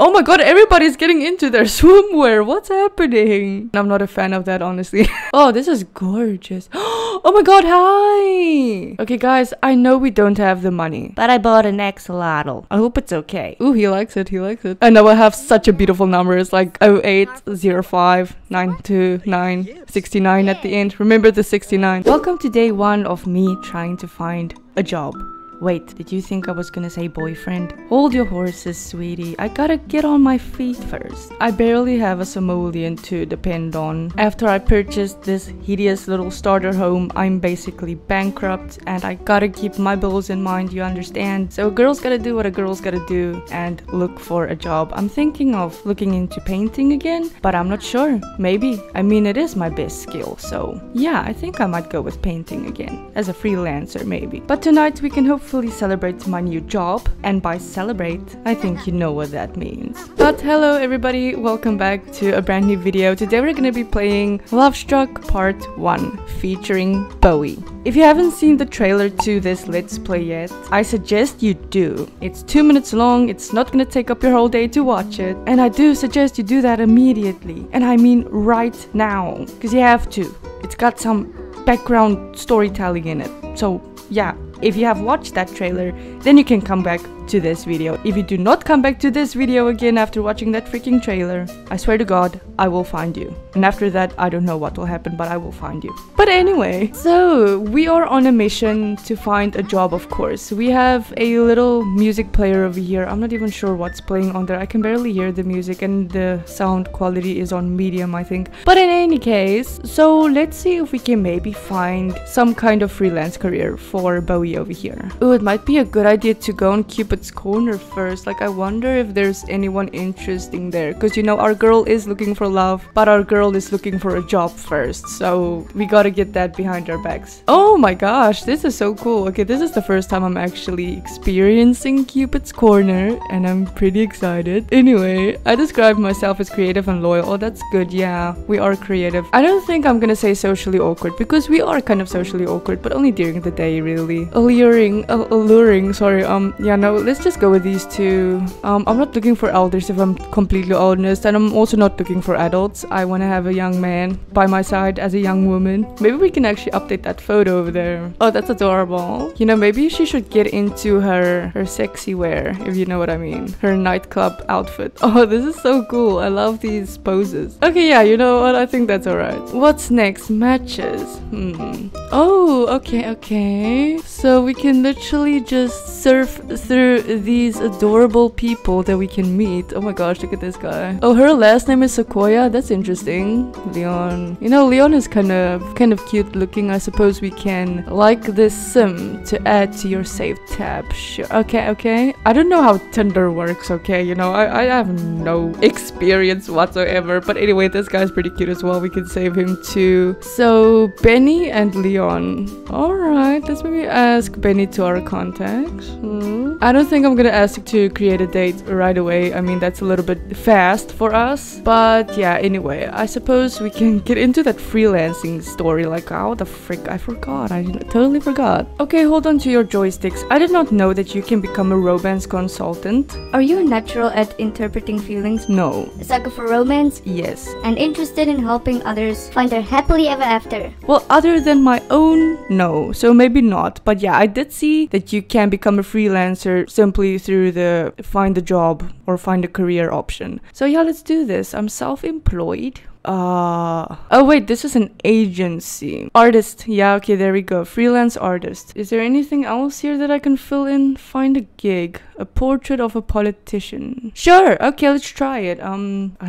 Oh my god, everybody's getting into their swimwear. What's happening? I'm not a fan of that, honestly. Oh, this is gorgeous. Oh my god, hi! Okay, guys, I know we don't have the money, but I bought an axolotl. I hope it's okay. Ooh, he likes it, he likes it. I know I have such a beautiful number. It's like 08, 05, 929, 69 at the end. Remember the 69. Welcome to day one of me trying to find a job. Wait, did you think I was gonna say boyfriend? Hold your horses, sweetie. I gotta get on my feet first. I barely have a simoleon to depend on. After I purchased this hideous little starter home, I'm basically bankrupt and I gotta keep my bills in mind, you understand? So a girl's gotta do what a girl's gotta do and look for a job. I'm thinking of looking into painting again, but I'm not sure. Maybe. I mean, it is my best skill, so yeah, I think I might go with painting again. As a freelancer, maybe. But tonight we can hopefully celebrate my new job, and by celebrate I think you know what that means. But hello everybody, welcome back to a brand new video. Today we're gonna be playing Love Struck Part 1 featuring Bowie. If you haven't seen the trailer to this Let's Play yet, I suggest you do. It's 2 minutes long, it's not gonna take up your whole day to watch it, and I do suggest you do that immediately, and I mean right now, because you have to. It's got some background storytelling in it, so yeah. If you have watched that trailer, then you can come back to this video. If you do not come back to this video again after watching that freaking trailer, I swear to God, I will find you. And after that, I don't know what will happen, but I will find you. But anyway, so we are on a mission to find a job, of course. We have a little music player over here. I'm not even sure what's playing on there. I can barely hear the music and the sound quality is on medium, I think. But in any case, so let's see if we can maybe find some kind of freelance career for Bowie over here. Ooh, it might be a good idea to go on Cupid's Corner first. Like, I wonder if there's anyone interesting there, because you know our girl is looking for love, but our girl is looking for a job first, so we gotta get that behind our backs. Oh my gosh, this is so cool. Okay, this is the first time I'm actually experiencing Cupid's Corner and I'm pretty excited. Anyway, I describe myself as creative and loyal. Oh, that's good. Yeah, we are creative. I don't think I'm gonna say socially awkward, because we are kind of socially awkward, but only during the day, really. Alluring, sorry. Yeah, no, let's just go with these two. I'm not looking for elders, if I'm completely honest, and I'm also not looking for adults. I want to have a young man by my side as a young woman. Maybe we can actually update that photo over there. Oh, that's adorable. You know, maybe she should get into her sexy wear, if you know what I mean. Her nightclub outfit. Oh, this is so cool. I love these poses. Okay, yeah, you know what? I think that's all right. What's next? Matches. Oh, okay. So we can literally just surf through these adorable people that we can meet. Oh my gosh, look at this guy. Oh, her last name is Sequoia. That's interesting. Leon. You know, Leon is kind of cute looking. I suppose we can like this sim to add to your save tab. Sure. Okay. I don't know how Tinder works, okay? You know, I have no experience whatsoever. But anyway, this guy's pretty cute as well. We can save him too. So, Benny and Leon. Alright, let's maybe ask Benny to our contacts. I don't think I'm gonna ask you to create a date right away. I mean, that's a little bit fast for us, but yeah, anyway, I suppose we can get into that freelancing story. Like, how the frick, I totally forgot. Okay, hold on to your joysticks. I did not know that you can become a romance consultant. Are you a natural at interpreting feelings? No. A sucker for romance? Yes. And interested in helping others find their happily ever after? Well, other than my own, no, so maybe not. But yeah, I did see that you can become a freelancer simply through the find a job or find a career option. So yeah, let's do this. I'm self-employed. Oh wait, this is an agency. Artist. Yeah, okay, there we go. Freelance artist. Is there anything else here that I can fill in? Find a gig. A portrait of a politician. Sure, okay, let's try it. I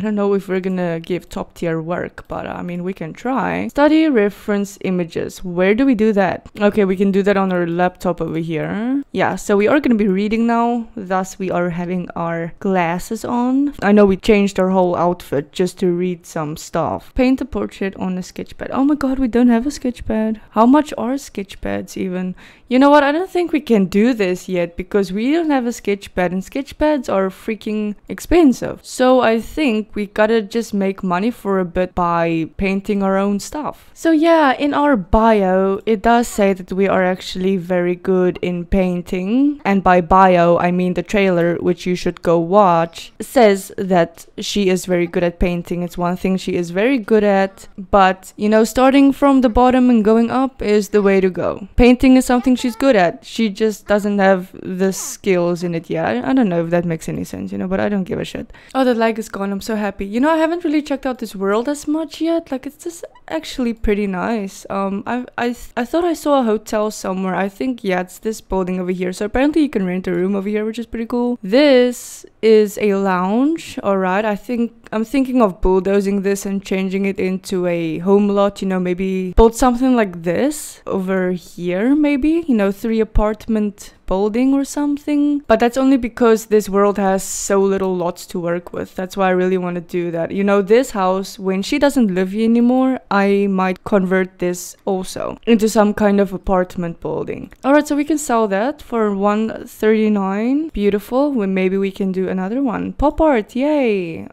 don't know if we're gonna give top tier work, but I mean, we can try. Study reference images. Where do we do that? Okay, we can do that on our laptop over here. Yeah, so we are gonna be reading now. Thus, we are having our glasses on. I know we changed our whole outfit just to read some stuff. Paint a portrait on a sketch pad. Oh my god, we don't have a sketch pad. How much are sketch pads even? You know what, I don't think we can do this yet because we don't have a sketch pad and sketch pads are freaking expensive. So I think we gotta just make money for a bit by painting our own stuff. So yeah, in our bio, it does say that we are actually very good in painting. And by bio, I mean the trailer, which you should go watch, says that she is very good at painting. It's one thing she is very good at, but you know, starting from the bottom and going up is the way to go. Painting is something she's good at. She just doesn't have the skills in it yet. I don't know if that makes any sense, you know, but I don't give a shit. Oh, that lag is gone. I'm so happy. You know, I haven't really checked out this world as much yet. Like, it's just actually pretty nice. I thought I saw a hotel somewhere. I think, yeah, it's this building over here. So apparently you can rent a room over here, which is pretty cool. This is a lounge. All right, I think I'm thinking of bulldozing this and changing it into a home lot, you know, maybe build something like this over here, maybe, you know, 3-apartment building or something. But that's only because this world has so little lots to work with. That's why I really want to do that. You know, this house, when she doesn't live here anymore, I might convert this also into some kind of apartment building. All right, so we can sell that for $139. Beautiful. Well, maybe we can do another one. Pop art, yay.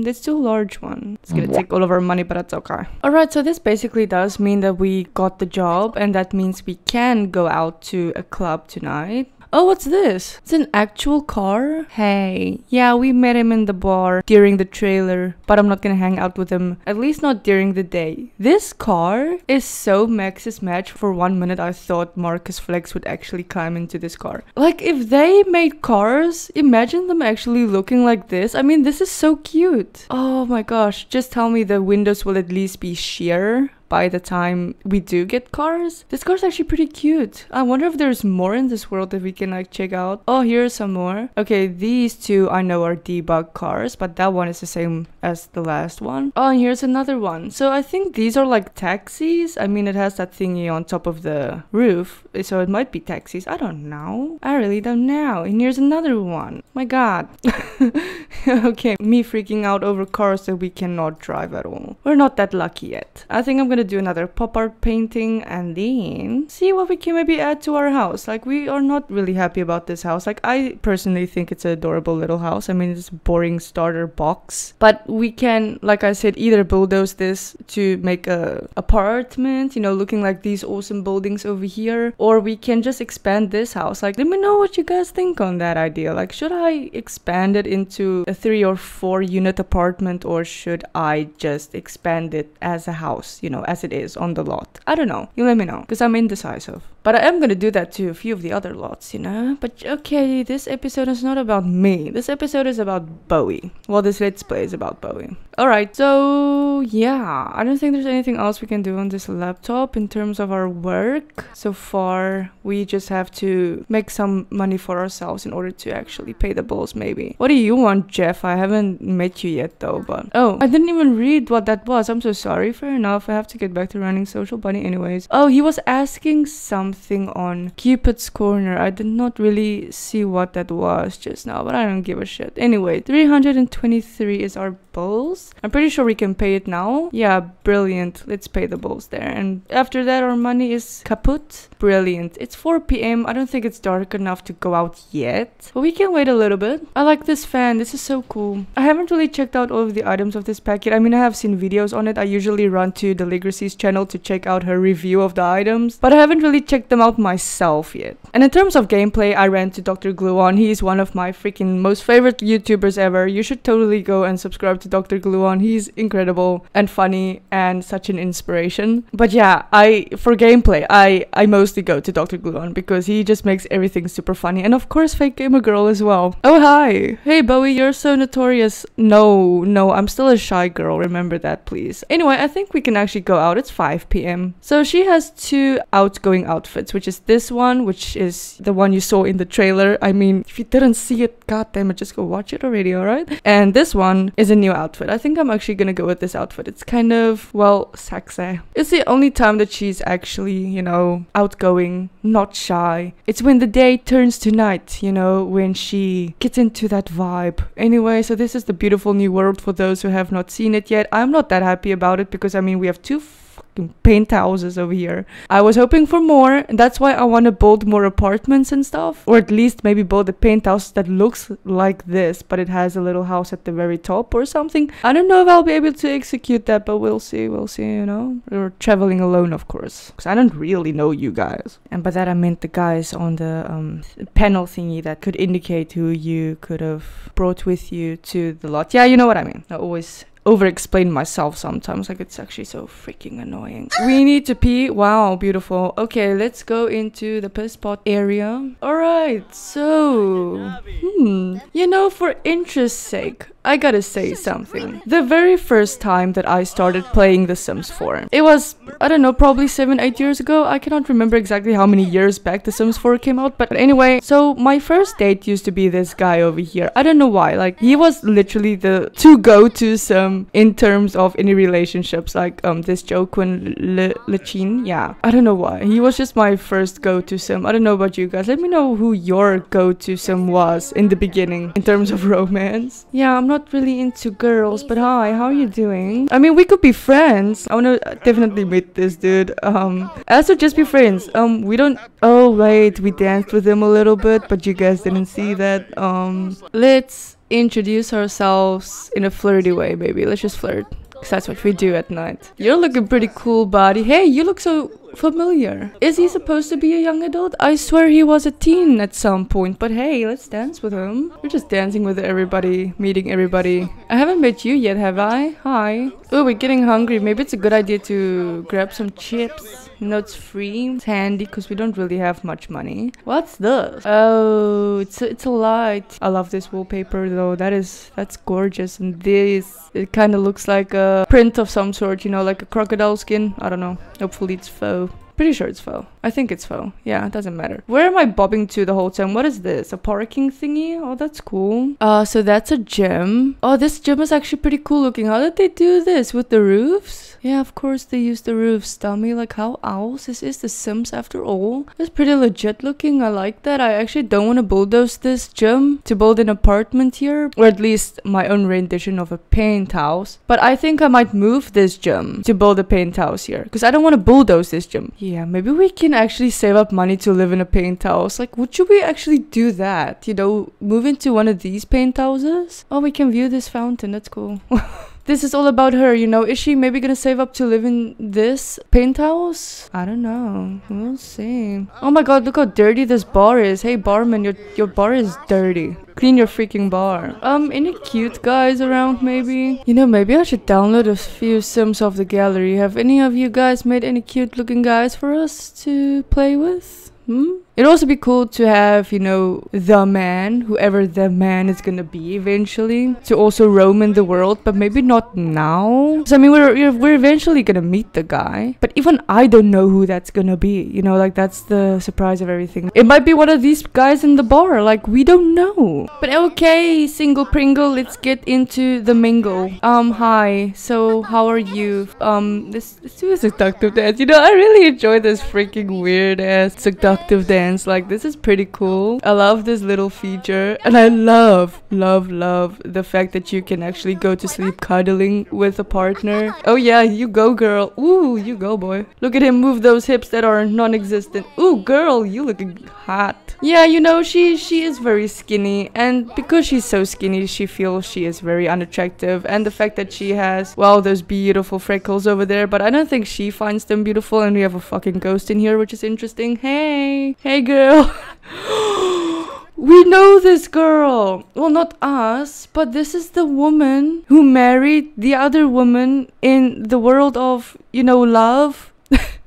Let's do a large one. It's gonna take all of our money, but that's okay. All right, so this basically does mean that we got the job, and that means we can go out to a club tonight. Oh, what's this? It's an actual car? Hey, yeah, we met him in the bar during the trailer, but I'm not gonna hang out with him, at least not during the day. This car is so Max's match. For 1 minute, I thought Marcus Flex would actually climb into this car. Like, if they made cars, imagine them actually looking like this. I mean, this is so cute. Oh my gosh, just tell me the windows will at least be sheer by the time we do get cars. This car's actually pretty cute. I wonder if there's more in this world that we can like check out. Oh, here's some more. Okay, these two I know are debug cars, but that one is the same as the last one. Oh, and here's another one. So I think these are like taxis. I mean, it has that thingy on top of the roof, so it might be taxis. I don't know. I really don't know. And here's another one. My god. Okay, me freaking out over cars that we cannot drive at all. We're not that lucky yet. I think I'm gonna do another pop art painting and then see what we can maybe add to our house. Like, we are not really happy about this house. Like, I personally think it's an adorable little house. I mean, it's a boring starter box, but we can, like I said, either bulldoze this to make a apartment, you know, looking like these awesome buildings over here, or we can just expand this house. Like, let me know what you guys think on that idea. Like, should I expand it into a 3- or 4-unit apartment, or should I just expand it as a house, you know, as it is on the lot? I don't know. You let me know, because I'm indecisive. But I am gonna do that to a few of the other lots, you know? But okay, this episode is not about me. This episode is about Bowie. Well, this Let's Play is about Bowie. Alright, so yeah. I don't think there's anything else we can do on this laptop in terms of our work. So far, we just have to make some money for ourselves in order to actually pay the bills, maybe. What do you want, Jeff? I haven't met you yet, though, but... Oh, I didn't even read what that was. I'm so sorry. Fair enough. I have to get back to running Social Bunny anyways. Oh, he was asking something on Cupid's Corner. I did not really see what that was just now, but I don't give a shit. Anyway, 323 is our bills. I'm pretty sure we can pay it now. Yeah, brilliant. Let's pay the bills there. And after that, our money is kaput. Brilliant. It's 4 p.m. I don't think it's dark enough to go out yet, but we can wait a little bit. I like this fan. This is so cool. I haven't really checked out all of the items of this packet. I mean, I have seen videos on it. I usually run to Deligracy's channel to check out her review of the items, but I haven't really checked them out myself yet. And in terms of gameplay, I ran to Dr. Gluon. He is one of my freaking most favorite YouTubers ever. You should totally go and subscribe to Dr. Gluon. He's incredible and funny and such an inspiration. But yeah, for gameplay, I mostly go to Dr. Gluon because he just makes everything super funny. And of course, Fake Gamer Girl as well. Oh, hi. Hey, Bowie, you're so notorious. No, I'm still a shy girl. Remember that, please. Anyway, I think we can actually go out. It's 5 p.m. So she has two outgoing outfits. outfits, which is this one, which is the one you saw in the trailer. I mean, if you didn't see it, goddammit, just go watch it already, alright? And this one is a new outfit. I think I'm actually gonna go with this outfit. It's kind of, well, sexy. It's the only time that she's actually, you know, outgoing, not shy. It's when the day turns to night, you know, when she gets into that vibe. Anyway, so this is The Beautiful New World for those who have not seen it yet. I'm not that happy about it because, I mean, we have two fucking penthouses over here. I was hoping for more, and that's why I want to build more apartments and stuff, or at least maybe build a penthouse that looks like this, but it has a little house at the very top or something. I don't know if I'll be able to execute that, but we'll see, you know. We're traveling alone, of course, because I don't really know you guys. And by that I meant the guys on the panel thingy that could indicate who you could have brought with you to the lot. Yeah, you know what I mean. I always over-explain myself sometimes, like it's actually so freaking annoying. We need to pee. Wow, beautiful. Okay, let's go into the piss pot area. Alright, so you know, for interest's sake, I gotta say something. The very first time that I started playing The Sims 4, it was, I don't know, probably 7-8 years ago. I cannot remember exactly how many years back The Sims 4 came out, but anyway, so my first date used to be this guy over here. I don't know why, like, he was literally the go-to Sim in terms of any relationships, like, this Joaquin Le Chien, yeah. I don't know why, he was just my first go-to Sim. I don't know about you guys, let me know who your go-to Sim was in the beginning, in terms of romance. Yeah, I'm not really into girls, but hi, how are you doing? I mean, we could be friends. I wanna definitely meet this dude. Also just be friends. We don't, oh wait, we danced with him a little bit, but you guys didn't see that. Let's introduce ourselves in a flirty way, baby. Let's just flirt, because that's what we do at night. You're looking pretty cool, buddy. Hey, you look so familiar. Is he supposed to be a young adult? I swear he was a teen at some point, but hey, let's dance with him. We're just dancing with everybody, meeting everybody. I haven't met you yet, have I? Hi. Oh, we're getting hungry. Maybe it's a good idea to grab some chips. No, it's free. It's handy because we don't really have much money. What's this? Oh, it's a light. I love this wallpaper though. That's gorgeous. And this, it kind of looks like a print of some sort, you know, like a crocodile skin. I don't know. Hopefully it's faux. Pretty sure it's faux. I think it's faux. Yeah, it doesn't matter. Where am I bobbing to the whole time? What is this? A parking thingy? Oh, that's cool. So that's a gym. Oh, this gym is actually pretty cool looking. How did they do this? With the roofs? Yeah, of course they use the roofs, dummy. Like, how else? This is The Sims after all. It's pretty legit looking. I like that. I actually don't want to bulldoze this gym to build an apartment here, or at least my own rendition of a penthouse. But I think I might move this gym to build a penthouse here, because I don't want to bulldoze this gym. Yeah, maybe we can actually save up money to live in a penthouse. Like, would you we actually do that? You know, move into one of these penthouses? Oh, we can view this fountain. That's cool. This is all about her, you know. Is she maybe gonna save up to live in this penthouse? I don't know. We'll see. Oh my god, look how dirty this bar is. Hey, barman, your bar is dirty. Clean your freaking bar. Any cute guys around, maybe? You know, maybe I should download a few Sims off the gallery. Have any of you guys made any cute-looking guys for us to play with? Hmm? It'd also be cool to have, you know, the man, whoever the man is gonna be eventually, to also roam in the world, but maybe not now. Because I mean, we're eventually gonna meet the guy, but even I don't know who that's gonna be, you know, like that's the surprise of everything. It might be one of these guys in the bar, like we don't know. But okay, single Pringle, let's get into the mingle. Hi, so how are you? Let's do a seductive dance. You know, I really enjoy this freaking weird ass seductive dance. Like, this is pretty cool. I love this little feature, and I love the fact that you can actually go to sleep cuddling with a partner. Oh yeah, you go, girl. Ooh, you go, boy. Look at him move those hips that are non-existent. Ooh, girl, you looking hot. Yeah, you know, she is very skinny, and because she's so skinny, she feels she is very unattractive, and the fact that she has, well, those beautiful freckles over there, but I don't think she finds them beautiful, and we have a fucking ghost in here, which is interesting. Hey girl. We know this girl. Well, not us, but this is the woman who married the other woman in the world of, you know, love.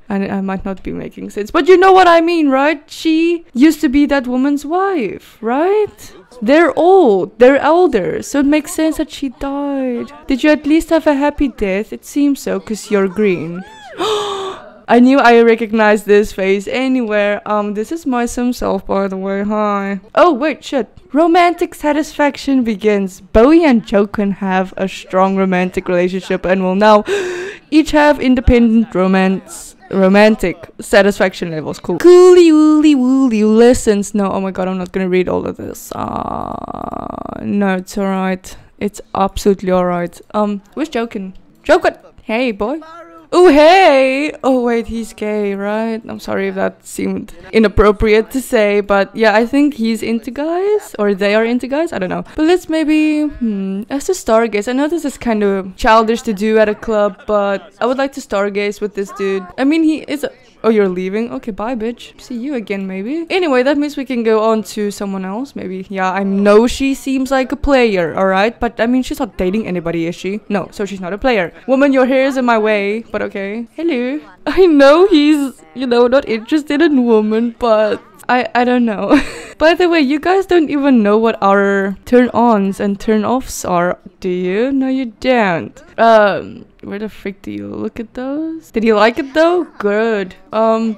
I might not be making sense, but you know what I mean, right? She used to be that woman's wife, right? They're old, they're elders, so it makes sense that she died. Did you at least have a happy death? It seems so, because you're green. I knew I recognized this face anywhere. This is my sim self, by the way. Hi. Oh, wait, shit. Romantic satisfaction begins. Bowie and Joaquin have a strong romantic relationship and will now each have independent romantic satisfaction levels. Cool. Coolie wooly wooly listens. No, oh my god, I'm not gonna read all of this. No, it's alright. It's absolutely alright. Where's Joaquin? Joaquin! Hey, boy. Oh, hey! Oh, wait, he's gay, right? I'm sorry if that seemed inappropriate to say, but yeah, I think he's into guys, or they are into guys, I don't know. But let's maybe, let's just stargaze. I know this is kind of childish to do at a club, but I would like to stargaze with this dude. I mean, he is a... Oh, you're leaving? Okay, bye, bitch. See you again, maybe. Anyway, that means we can go on to someone else, maybe. Yeah, I know she seems like a player, all right? But, I mean, she's not dating anybody, is she? No, so she's not a player. Woman, your hair is in my way, but okay. Hello. I know he's, you know, not interested in women, but... I don't know. By the way, you guys don't even know what our turn-ons and turn-offs are, do you? No, you don't. Where the frick do you look at those? Did you like it though? Good.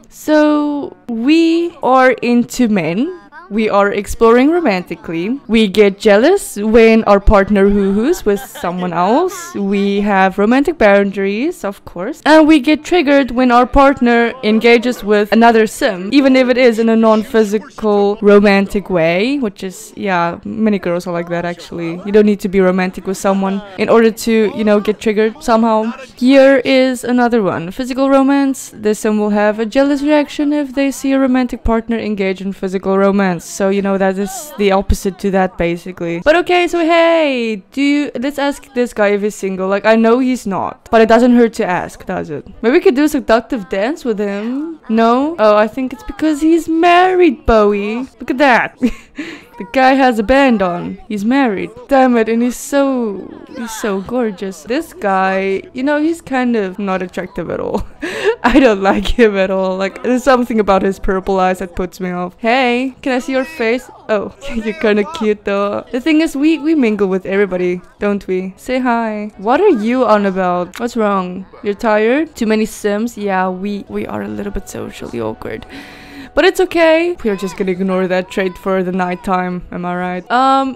So we are into men. We are exploring romantically. We get jealous when our partner hoo-hoos with someone else. We have romantic boundaries, of course. And we get triggered when our partner engages with another sim, even if it is in a non-physical romantic way, which is, yeah, many girls are like that, actually. You don't need to be romantic with someone in order to, you know, get triggered somehow. Here is another one. Physical romance. The sim will have a jealous reaction if they see a romantic partner engage in physical romance. So, you know, that is the opposite to that, basically. But okay, so hey, let's ask this guy if he's single. Like, I know he's not, but it doesn't hurt to ask, does it? Maybe we could do a seductive dance with him. No? Oh, I think it's because he's married, Bowie. Look at that. The guy has a band on. He's married. Damn it, and he's so gorgeous. This guy, you know, he's kind of not attractive at all. I don't like him at all. Like, there's something about his purple eyes that puts me off. Hey, can I see your face? Oh, you're kind of cute though. The thing is, we mingle with everybody, don't we? Say hi. What are you on about? What's wrong? You're tired? Too many sims? Yeah, we are a little bit socially awkward. But it's okay. We're just gonna ignore that trait for the night time. Am I right?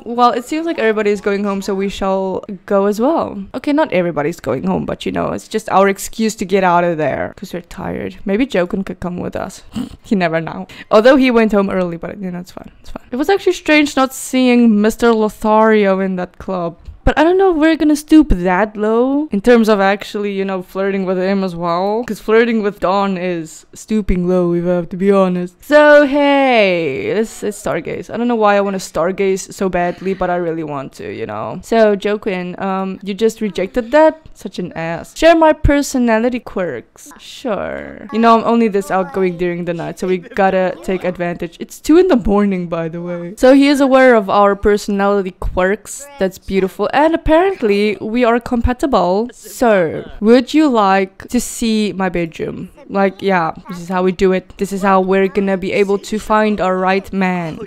Well, it seems like everybody is going home, so we shall go as well. Okay, not everybody's going home, but you know, it's just our excuse to get out of there. Because we're tired. Maybe Joaquin could come with us. You never know. Although he went home early, but you know, it's fine. It's fine. It was actually strange not seeing Mr. Lothario in that club. But I don't know if we're gonna stoop that low in terms of actually, you know, flirting with him as well. Because flirting with Dawn is stooping low, if I have to be honest. So, hey, let's stargaze. I don't know why I want to stargaze so badly, but I really want to, you know. So, Joaquin, you just rejected that? Such an ass. Share my personality quirks. Sure. You know, I'm only this outgoing during the night, so we gotta take advantage. It's 2 in the morning, by the way. So, he is aware of our personality quirks. That's beautiful. And apparently, we are compatible. So, would you like to see my bedroom? Like, yeah, this is how we do it. This is how we're gonna be able to find our right man.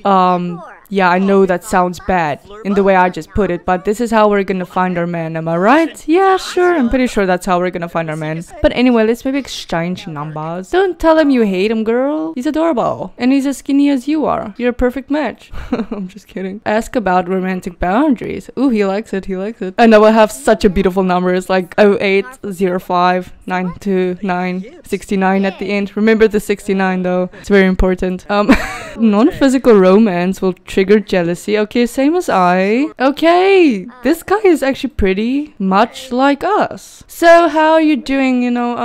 Yeah, I know that sounds bad in the way I just put it, but this is how we're gonna find our man, am I right? Yeah, sure, I'm pretty sure that's how we're gonna find our man. But anyway, let's maybe exchange numbers. Don't tell him you hate him, girl. He's adorable. And he's as skinny as you are. You're a perfect match. I'm just kidding. Ask about romantic boundaries. Ooh, he likes it, he likes it. I know I have such a beautiful number. It's like 08, 05, 92, 9, 69 at the end. Remember the 69 though. It's very important. Non-physical romance will trigger jealousy. Okay, same as I. Okay, this guy is actually pretty much like us. So how are you doing? You know,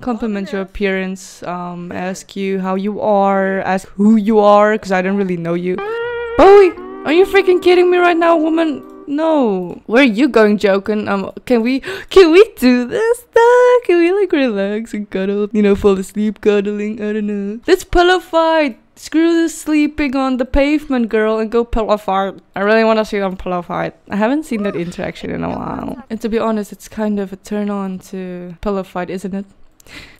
compliment your appearance, ask you how you are, ask who you are, because I don't really know you. Bowie, are you freaking kidding me right now, woman? No. Where are you going, Joaquin? Can we do this though? Can we like relax and cuddle? You know, fall asleep cuddling, I don't know. Let's pillow fight. Screw the sleeping on the pavement, girl, and go pillow fight. I really want to see them pillow fight. I haven't seen that interaction in a while. And to be honest, it's kind of a turn on to pillow fight, isn't it?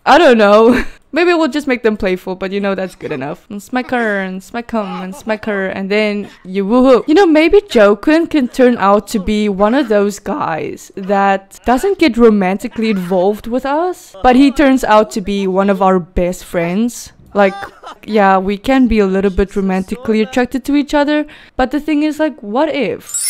I don't know. Maybe we'll just make them playful, but you know that's good enough. And smacker, and smack-um, and smacker, and then you woohoo. You know, maybe Joaquin can turn out to be one of those guys that doesn't get romantically involved with us, but he turns out to be one of our best friends. Like, yeah, we can be a little bit romantically attracted to each other, but the thing is, like, what if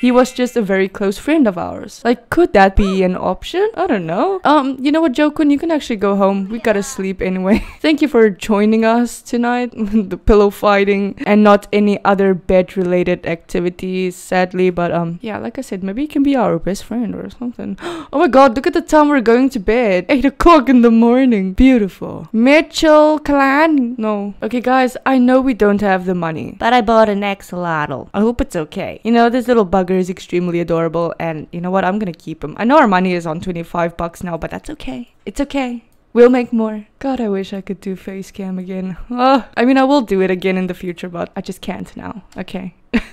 he was just a very close friend of ours? Like, could that be an option? I don't know. You know what, Joaquin, you can actually go home. We gotta sleep anyway. Thank you for joining us tonight. The pillow fighting and not any other bed-related activities, sadly. But, yeah, like I said, maybe he can be our best friend or something. Oh my god, look at the time we're going to bed. 8 o'clock in the morning. Beautiful. Mitchell Clan? No. Okay, guys, I know we don't have the money, but I bought an axolotl. I hope it's okay. You know, this little bug is extremely adorable, and you know what, I'm gonna keep him. I know our money is on 25 bucks now, but that's okay. It's okay, we'll make more. God, I wish I could do face cam again. I mean, I will do it again in the future, but I just can't now. Okay. A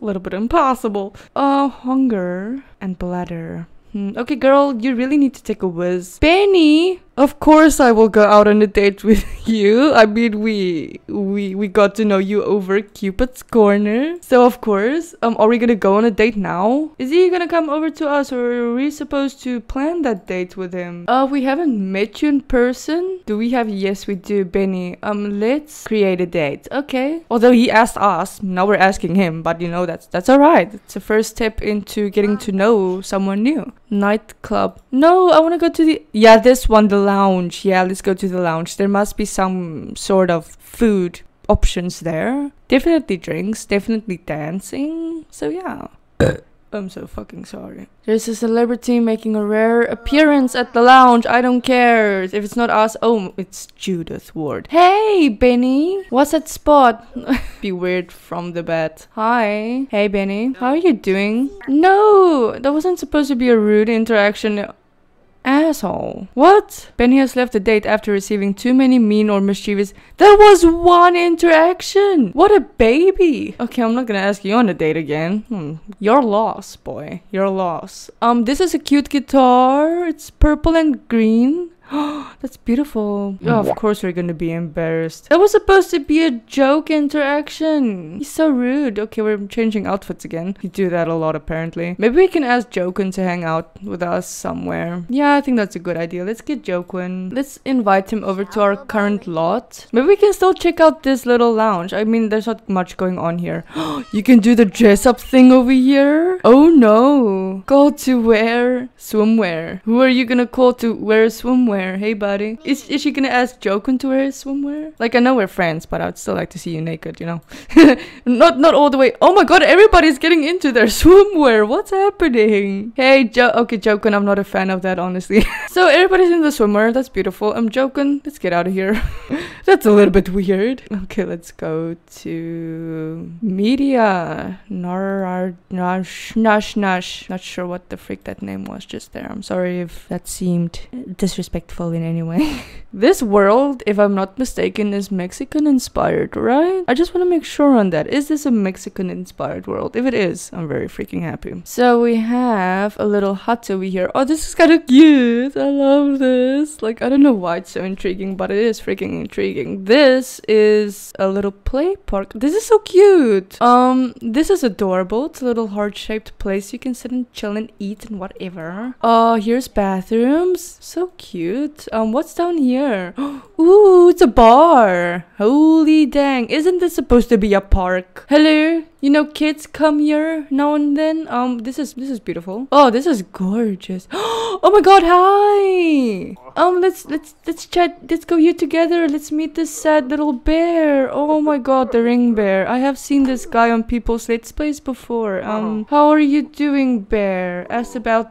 little bit impossible. Hunger and bladder. Okay, girl, you really need to take a whiz. Benny, of course I will go out on a date with you. I mean, we got to know you over Cupid's Corner. So, of course, are we gonna go on a date now? Is he gonna come over to us, or are we supposed to plan that date with him? We haven't met you in person. Do we have? Yes, we do, Benny. Let's create a date. Okay. Although he asked us, now we're asking him. But, you know, that's all right. It's the first step into getting to know someone new. Nightclub. No, I want to go to the... Yeah, this one, the lounge. Yeah, let's go to the lounge. There must be some sort of food options there. Definitely drinks. Definitely dancing. So, yeah. I'm so fucking sorry. There's a celebrity making a rare appearance at the lounge. I don't care. If it's not us... Oh, it's Judith Ward. Hey, Benny. What's that spot? Be weird from the bed. Hi. Hey, Benny. How are you doing? No! That wasn't supposed to be a rude interaction. Asshole. What? Benny has left the date after receiving too many mean or mischievous... That was one interaction! What a baby! Okay, I'm not gonna ask you on a date again. Your loss, boy. Your loss. This is a cute guitar. It's purple and green. That's beautiful. Oh, of course we're gonna be embarrassed. That was supposed to be a joke interaction. He's so rude. Okay, we're changing outfits again. You do that a lot, apparently. Maybe we can ask Joaquin to hang out with us somewhere. Yeah, I think that's a good idea. Let's get Joaquin. Let's invite him over to our current lot. Maybe we can still check out this little lounge. I mean, there's not much going on here. You can do the dress-up thing over here? Oh, no. Call to wear swimwear. Who are you gonna call to wear swimwear? Hey, buddy. Is she gonna ask Joaquin to wear swimwear? Like, I know we're friends, but I would still like to see you naked, you know? Not all the way. Oh my god, everybody's getting into their swimwear. What's happening? Hey, okay, Joaquin, I'm not a fan of that, honestly. So, everybody's in the swimwear. That's beautiful. I'm Joaquin. Let's get out of here. That's a little bit weird. Okay, let's go to... Media. Not sure what the freak that name was just there. I'm sorry if that seemed disrespectful in any way. This world, if I'm not mistaken, is Mexican inspired, right? I just want to make sure on that. Is this a Mexican inspired world? If it is, I'm very freaking happy. So we have a little hut over here. Oh, this is kind of cute. I love this. Like, I don't know why it's so intriguing, but it is freaking intriguing. This is a little play park. This is so cute. This is adorable. It's a little heart-shaped place. You can sit and chill and eat and whatever. Oh, here's bathrooms. So cute. What's down here? Ooh, it's a bar. Holy dang. Isn't this supposed to be a park? Hello? You know, kids come here now and then. This is beautiful. Oh, this is gorgeous. Oh my god, hi. Let's chat. Let's go here together. Let's meet this sad little bear. Oh my god, the ring bear. I have seen this guy on people's Let's Plays before. How are you doing, bear? Ask about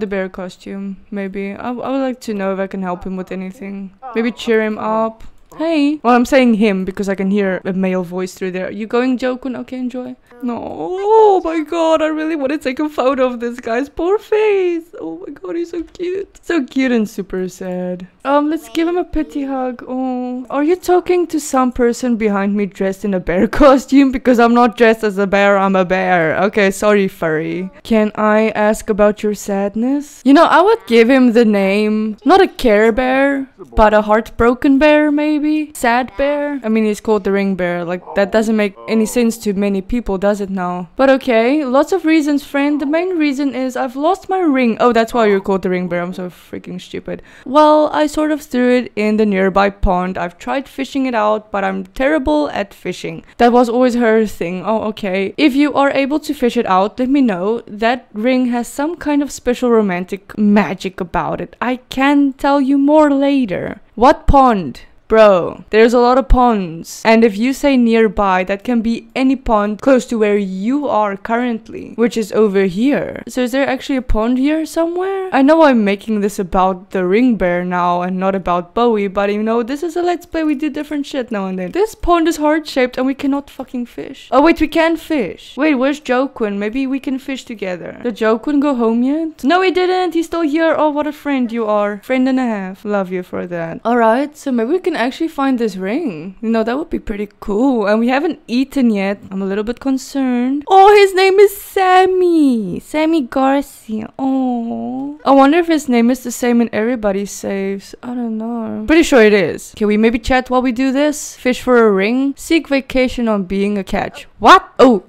the bear costume, maybe. I would like to know if I can help him with anything. Maybe cheer him up. Hey. Well, I'm saying him because I can hear a male voice through there. You going, Joaquin? Okay, enjoy. No. Oh my god, I really want to take a photo of this guy's poor face. Oh my god, he's so cute. So cute and super sad. Let's give him a pity hug. Oh. Are you talking to some person behind me dressed in a bear costume? Because I'm not dressed as a bear, I'm a bear. Okay, sorry, furry. Can I ask about your sadness? You know, I would give him the name. Not a Care Bear, but a heartbroken bear, maybe? Sad bear? I mean, he's called the Ring Bear. Like, that doesn't make any sense to many people, does it now? But okay, lots of reasons, friend. The main reason is I've lost my ring. Oh, that's why you're called the Ring Bear. I'm so freaking stupid. Well, I sort of threw it in the nearby pond. I've tried fishing it out, but I'm terrible at fishing. That was always her thing. Oh, okay. If you are able to fish it out, let me know. That ring has some kind of special romantic magic about it. I can tell you more later. What pond? Bro, there's a lot of ponds, and if you say nearby, that can be any pond close to where you are currently, which is over here. So is there actually a pond here somewhere? I know I'm making this about the Ring Bear now and not about Bowie, but you know, this is a let's play. We do different shit now and then. This pond is heart shaped and we cannot fucking fish. Oh wait, we can fish. Wait, where's Joaquin? Maybe we can fish together. Did Joaquin go home yet? No, he didn't. He's still here. Oh, what a friend you are. Friend and a half. Love you for that. Alright, so maybe we can actually find this ring. You know, that would be pretty cool. And we haven't eaten yet. I'm a little bit concerned. Oh, his name is Sammy. Sammy Garcia. Oh, I wonder if his name is the same in everybody's saves. I don't know. Pretty sure it is. Can we maybe chat while we do this? Fish for a ring. Seek vacation on being a catch. What? Oh.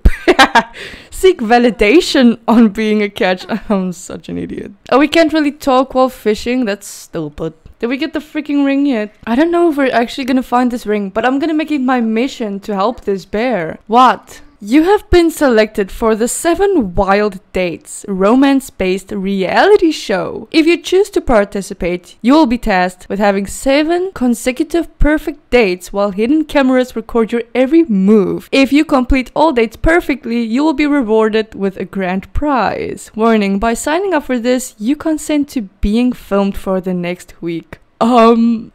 Seek validation on being a catch. I'm such an idiot. Oh, we can't really talk while fishing. That's stupid. Did we get the freaking ring yet? I don't know if we're actually gonna find this ring, but I'm gonna make it my mission to help this bear. What? You have been selected for the 7 Wild Dates, romance-based reality show. If you choose to participate, you will be tasked with having 7 consecutive perfect dates while hidden cameras record your every move. If you complete all dates perfectly, you will be rewarded with a grand prize. Warning, by signing up for this, you consent to being filmed for the next week. Sign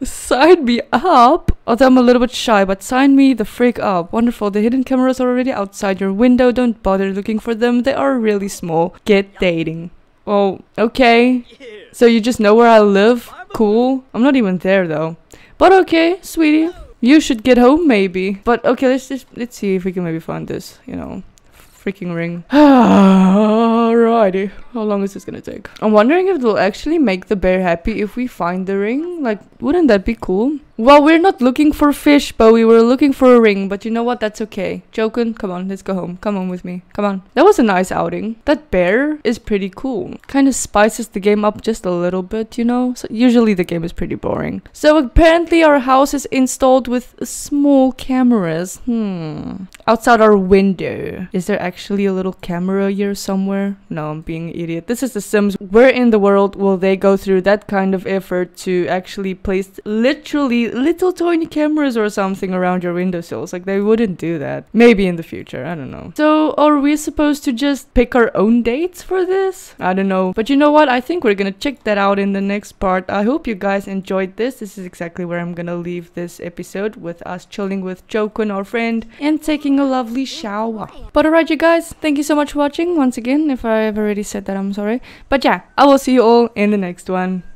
me up. Although I'm a little bit shy, but sign me the freak up. Wonderful, the hidden cameras are already outside your window. Don't bother looking for them. They are really small. Get dating. Oh, okay. So you just know where I live? Cool. I'm not even there though. But okay, sweetie. You should get home maybe. But okay, let's see if we can maybe find this, you know, freaking ring. Alrighty, how long is this gonna take? I'm wondering if they'll actually make the bear happy if we find the ring. Like, wouldn't that be cool? Well, we're not looking for fish, but we were looking for a ring. But you know what? That's okay. Joaquin, come on, let's go home. Come on with me. Come on. That was a nice outing. That bear is pretty cool. Kind of spices the game up just a little bit, you know? So usually the game is pretty boring. So apparently our house is installed with small cameras. Outside our window. Is there actually a little camera here somewhere? No, I'm being an idiot. This is The Sims. Where in the world will they go through that kind of effort to actually place literally little tiny cameras or something around your windowsills? Like, they wouldn't do that. Maybe in the future, I don't know. So are we supposed to just pick our own dates for this? I don't know. But you know what? I think we're gonna check that out in the next part. I hope you guys enjoyed this. This is exactly where I'm gonna leave this episode, with us chilling with Joaquin, our friend, and taking a lovely shower. But alright, you guys, thank you so much for watching. Once again, if I've already said that, I'm sorry. But yeah, I will see you all in the next one.